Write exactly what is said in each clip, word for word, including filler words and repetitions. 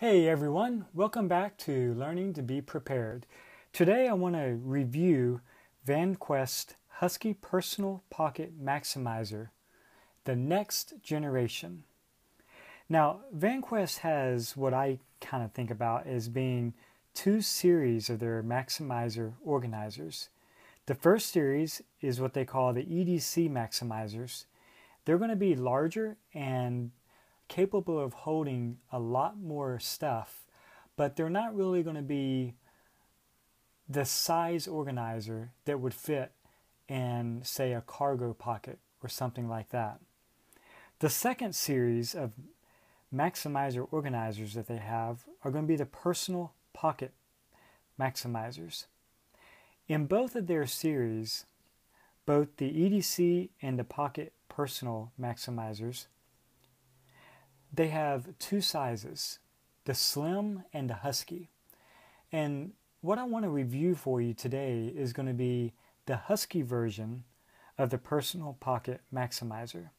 Hey everyone, welcome back to Learning to Be Prepared. Today I want to review VanQuest Husky Personal Pocket Maximizer, the next generation. Now VanQuest has what I kind of think about as being two series of their maximizer organizers. The first series is what they call the E D C maximizers. They're going to be larger and capable of holding a lot more stuff, but they're not really going to be the size organizer that would fit in, say, a cargo pocket or something like that. The second series of maximizer organizers that they have are going to be the personal pocket maximizers. In both of their series, both the E D C and the pocket personal maximizers, they have two sizes, the Slim and the Husky. And what I want to review for you today is going to be the Husky version of the Personal Pocket Maximizer.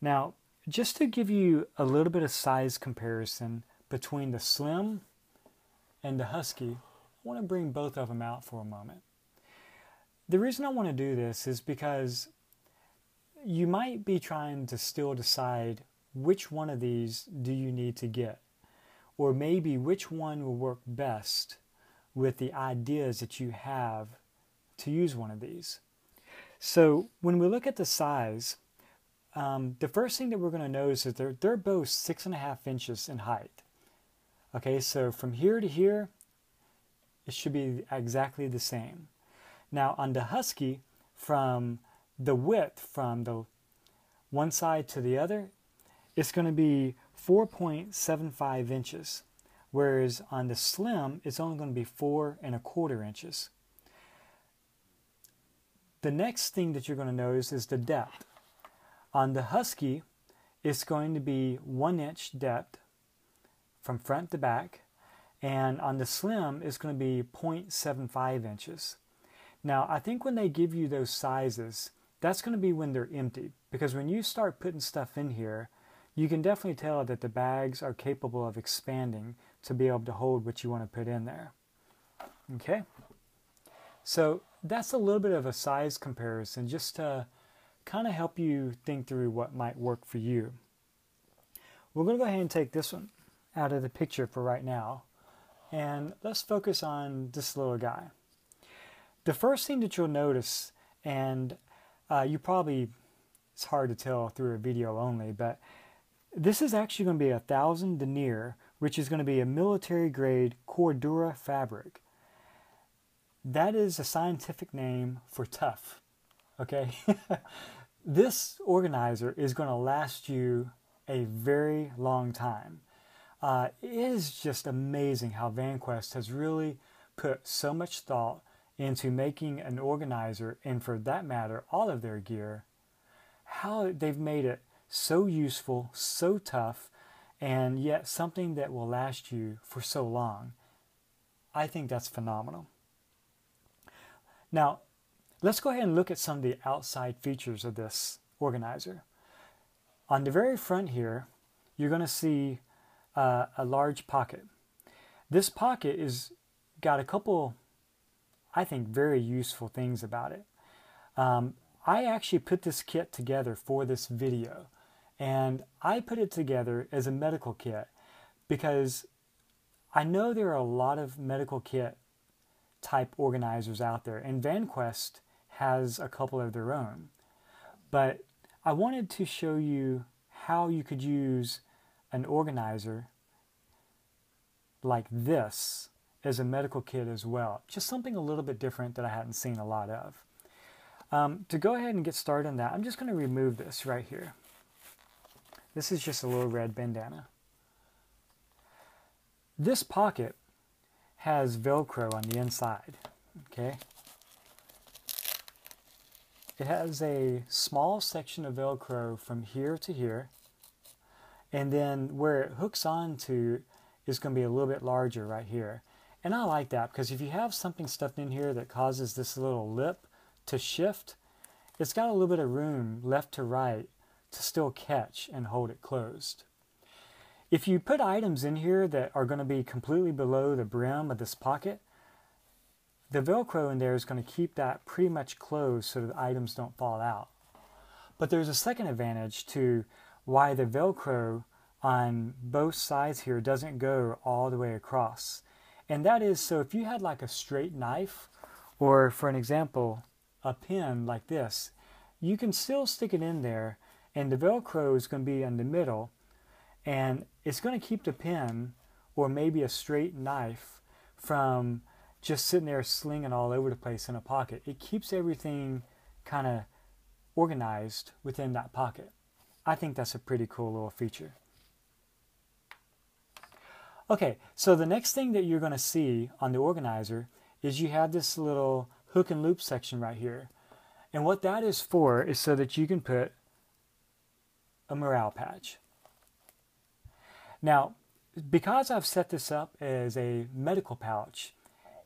Now, just to give you a little bit of size comparison between the Slim and the Husky, I want to bring both of them out for a moment. The reason I want to do this is because you might be trying to still decide which one of these do you need to get, or maybe which one will work best with the ideas that you have to use one of these. So when we look at the size, um, the first thing that we're going to notice is they're, they're both six and a half inches in height. Okay, so from here to here, it should be exactly the same. Now on the Husky, from the width from the one side to the other, it's going to be four point seven five inches, whereas on the Slim, it's only going to be four and a quarter inches. The next thing that you're going to notice is the depth. On the Husky, it's going to be one inch depth from front to back, and on the Slim, it's going to be zero point seven five inches. Now, I think when they give you those sizes, that's going to be when they're empty, because when you start putting stuff in here, you can definitely tell that the bags are capable of expanding to be able to hold what you want to put in there. Okay, so that's a little bit of a size comparison just to kind of help you think through what might work for you. We're going to go ahead and take this one out of the picture for right now, and let's focus on this little guy. The first thing that you'll notice, and uh, you probably, it's hard to tell through a video only, but this is actually going to be a thousand denier, which is going to be a military grade Cordura fabric. That is a scientific name for tough. Okay. This organizer is going to last you a very long time. Uh, it is just amazing how VanQuest has really put so much thought into making an organizer, and for that matter, all of their gear, how they've made it so useful, so tough, and yet something that will last you for so long. I think that's phenomenal. Now, let's go ahead and look at some of the outside features of this organizer. On the very front here, you're going to see uh, a large pocket. This pocket is got a couple, I think, very useful things about it. Um, I actually put this kit together for this video. And I put it together as a medical kit because I know there are a lot of medical kit type organizers out there, and VanQuest has a couple of their own. But I wanted to show you how you could use an organizer like this as a medical kit as well. Just something a little bit different that I hadn't seen a lot of. Um, to go ahead and get started on that, I'm just going to remove this right here. This is just a little red bandana. This pocket has Velcro on the inside, okay? It has a small section of Velcro from here to here, and then where it hooks onto is going to be a little bit larger right here. And I like that because if you have something stuffed in here that causes this little lip to shift, it's got a little bit of room left to right to still catch and hold it closed. If you put items in here that are going to be completely below the brim of this pocket, the Velcro in there is going to keep that pretty much closed so that items don't fall out. But there's a second advantage to why the Velcro on both sides here doesn't go all the way across. And that is, so if you had like a straight knife, or for an example, a pin like this, you can still stick it in there and the Velcro is going to be in the middle and it's going to keep the pin or maybe a straight knife from just sitting there slinging all over the place in a pocket. It keeps everything kind of organized within that pocket. I think that's a pretty cool little feature. Okay, so the next thing that you're going to see on the organizer is you have this little hook and loop section right here. And what that is for is so that you can put a morale patch. Now, because I've set this up as a medical pouch,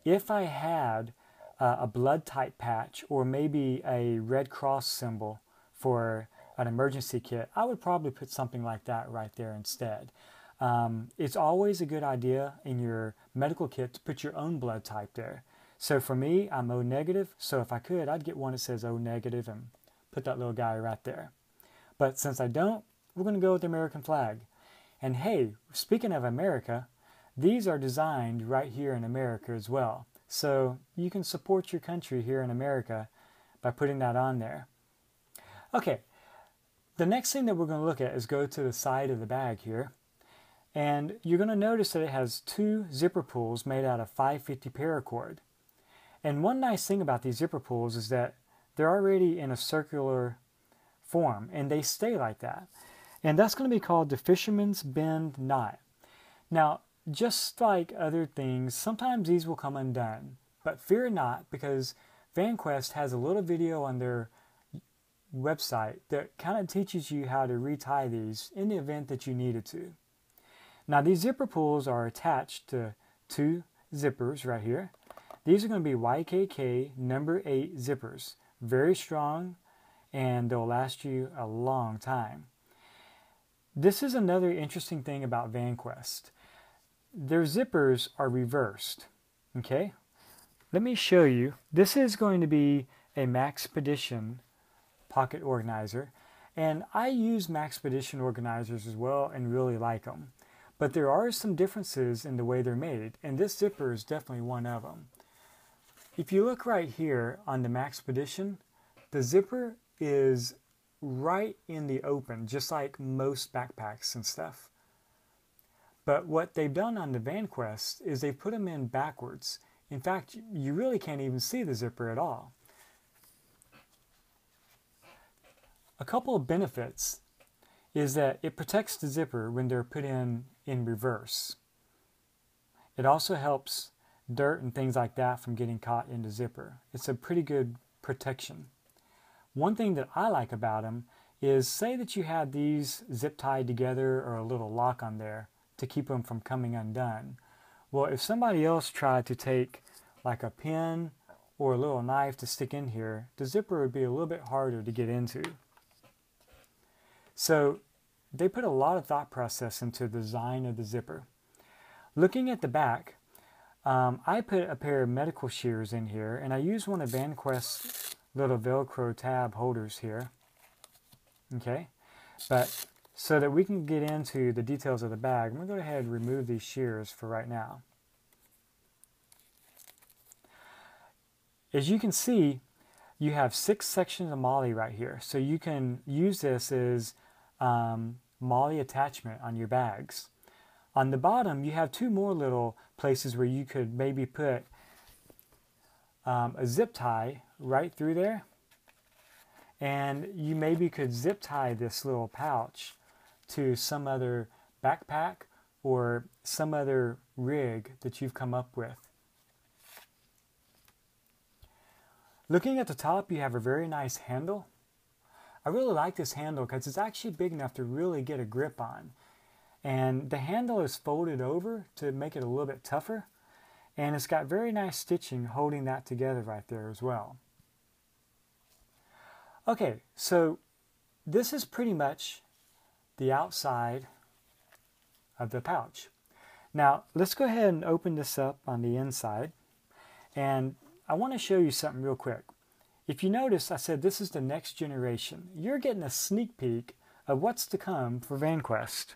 if I had uh, a blood type patch or maybe a Red Cross symbol for an emergency kit, I would probably put something like that right there instead. Um, it's always a good idea in your medical kit to put your own blood type there. So for me, I'm O negative, so if I could, I'd get one that says O negative and put that little guy right there. But since I don't, we're going to go with the American flag. And hey, speaking of America, these are designed right here in America as well. So you can support your country here in America by putting that on there. Okay, the next thing that we're going to look at is go to the side of the bag here. And you're going to notice that it has two zipper pulls made out of five fifty paracord. And one nice thing about these zipper pulls is that they're already in a circular form and they stay like that. And that's going to be called the Fisherman's Bend Knot. Now, just like other things, sometimes these will come undone. But fear not, because VanQuest has a little video on their website that kind of teaches you how to retie these in the event that you needed to. Now, these zipper pulls are attached to two zippers right here. These are going to be Y K K number eight zippers. Very strong, and they'll last you a long time. This is another interesting thing about VanQuest. Their zippers are reversed, okay? Let me show you. This is going to be a Maxpedition pocket organizer, and I use Maxpedition organizers as well and really like them. But there are some differences in the way they're made, and this zipper is definitely one of them. If you look right here on the Maxpedition, the zipper is right in the open, just like most backpacks and stuff. But what they've done on the VanQuest is they put them in backwards. In fact, you really can't even see the zipper at all. A couple of benefits is that it protects the zipper when they're put in in reverse. It also helps dirt and things like that from getting caught in the zipper. It's a pretty good protection. One thing that I like about them is, say that you had these zip tied together or a little lock on there to keep them from coming undone. Well, if somebody else tried to take like a pin or a little knife to stick in here, the zipper would be a little bit harder to get into. So they put a lot of thought process into the design of the zipper. Looking at the back, um, I put a pair of medical shears in here, and I use one of VanQuest's little Velcro tab holders here, okay? But so that we can get into the details of the bag, I'm gonna go ahead and remove these shears for right now. As you can see, you have six sections of MOLLE right here. So you can use this as um, MOLLE attachment on your bags. On the bottom, you have two more little places where you could maybe put um, a zip tie right through there, and you maybe could zip tie this little pouch to some other backpack or some other rig that you've come up with. Looking at the top, you have a very nice handle. I really like this handle because it's actually big enough to really get a grip on, and the handle is folded over to make it a little bit tougher, and it's got very nice stitching holding that together right there as well. Okay, so this is pretty much the outside of the pouch. Now let's go ahead and open this up on the inside, and I want to show you something real quick. If you notice, I said this is the next generation. You're getting a sneak peek of what's to come for VanQuest.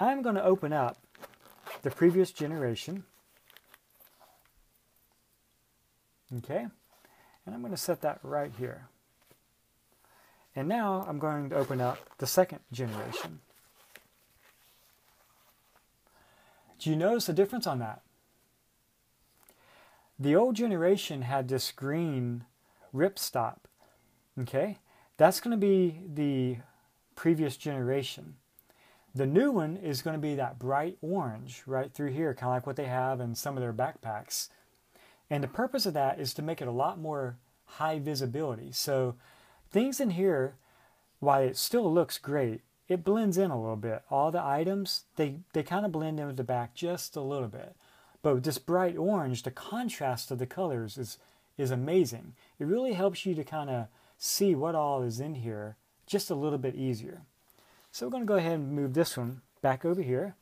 I'm going to open up the previous generation. Okay, and I'm going to set that right here. And now I'm going to open up the second generation. Do you notice the difference on that? The old generation had this green ripstop. Okay, that's going to be the previous generation. The new one is going to be that bright orange right through here, kind of like what they have in some of their backpacks. And the purpose of that is to make it a lot more high visibility. So things in here, while it still looks great, it blends in a little bit. All the items, they, they kind of blend in with the back just a little bit. But with this bright orange, the contrast of the colors is, is amazing. It really helps you to kind of see what all is in here just a little bit easier. So we're going to go ahead and move this one back over here.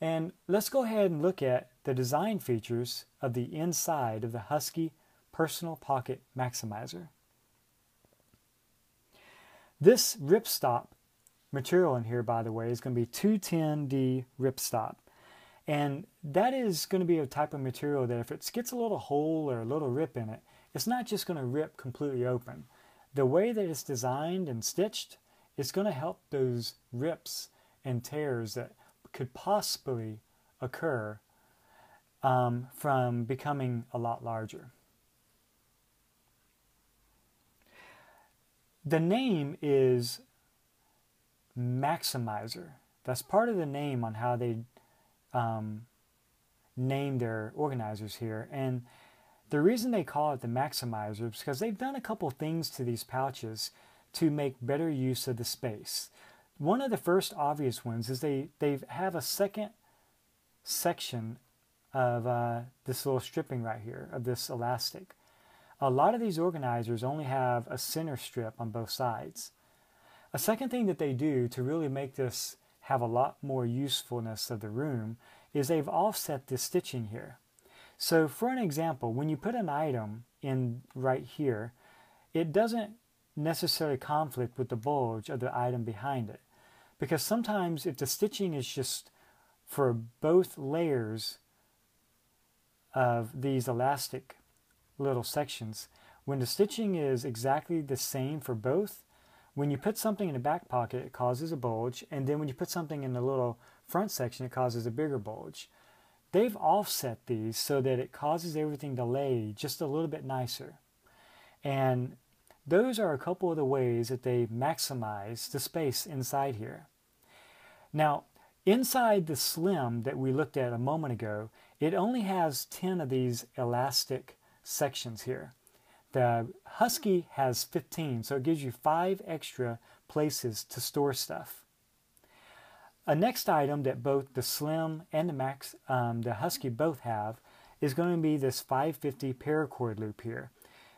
And let's go ahead and look at the design features of the inside of the Husky Personal Pocket Maximizer. This ripstop material in here, by the way, is going to be two ten D ripstop. And that is going to be a type of material that if it gets a little hole or a little rip in it, it's not just going to rip completely open. The way that it's designed and stitched, it's going to help those rips and tears that could possibly occur um, from becoming a lot larger. The name is Maximizer. That's part of the name on how they um, name their organizers here. And the reason they call it the Maximizer is because they've done a couple things to these pouches to make better use of the space. One of the first obvious ones is they they have a second section of uh, this little stripping right here, of this elastic. A lot of these organizers only have a center strip on both sides. A second thing that they do to really make this have a lot more usefulness of the room is they've offset this stitching here. So for an example, when you put an item in right here, it doesn't necessarily conflict with the bulge of the item behind it. Because sometimes if the stitching is just for both layers of these elastic little sections, when the stitching is exactly the same for both, when you put something in the back pocket, it causes a bulge, and then when you put something in the little front section, it causes a bigger bulge. They've offset these so that it causes everything to lay just a little bit nicer. And those are a couple of the ways that they maximize the space inside here. Now, inside the slim that we looked at a moment ago, it only has ten of these elastic sections here. The Husky has fifteen, so it gives you five extra places to store stuff. A next item that both the slim and the max, um, the Husky both have is going to be this five fifty paracord loop here.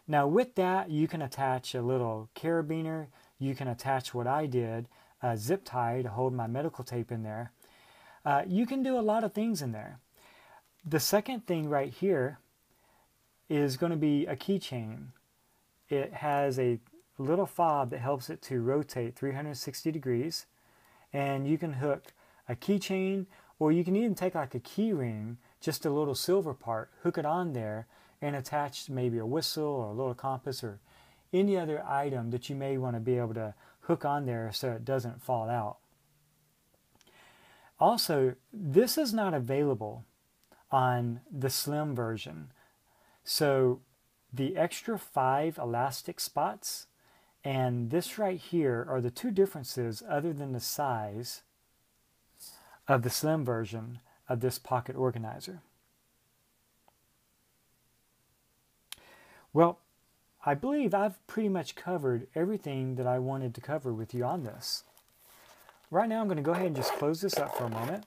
Now with that, you can attach a little carabiner, you can attach what I did, a zip tie to hold my medical tape in there. Uh, you can do a lot of things in there. The second thing right here is going to be a keychain. It has a little fob that helps it to rotate three hundred sixty degrees, and you can hook a keychain, or you can even take like a key ring, just a little silver part, hook it on there, and attach maybe a whistle or a little compass or any other item that you may want to be able to hook on there so it doesn't fall out. Also, this is not available on the slim version. So the extra five elastic spots and this right here are the two differences other than the size of the slim version of this pocket organizer. Well, I believe I've pretty much covered everything that I wanted to cover with you on this. Right now I'm going to go ahead and just close this up for a moment.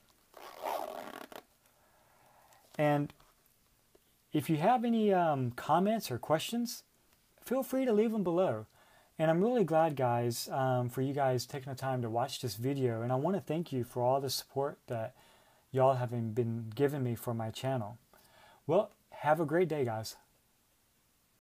And if you have any um, comments or questions, feel free to leave them below. And I'm really glad, guys, um, for you guys taking the time to watch this video. And I want to thank you for all the support that y'all have been giving me for my channel. Well, have a great day, guys.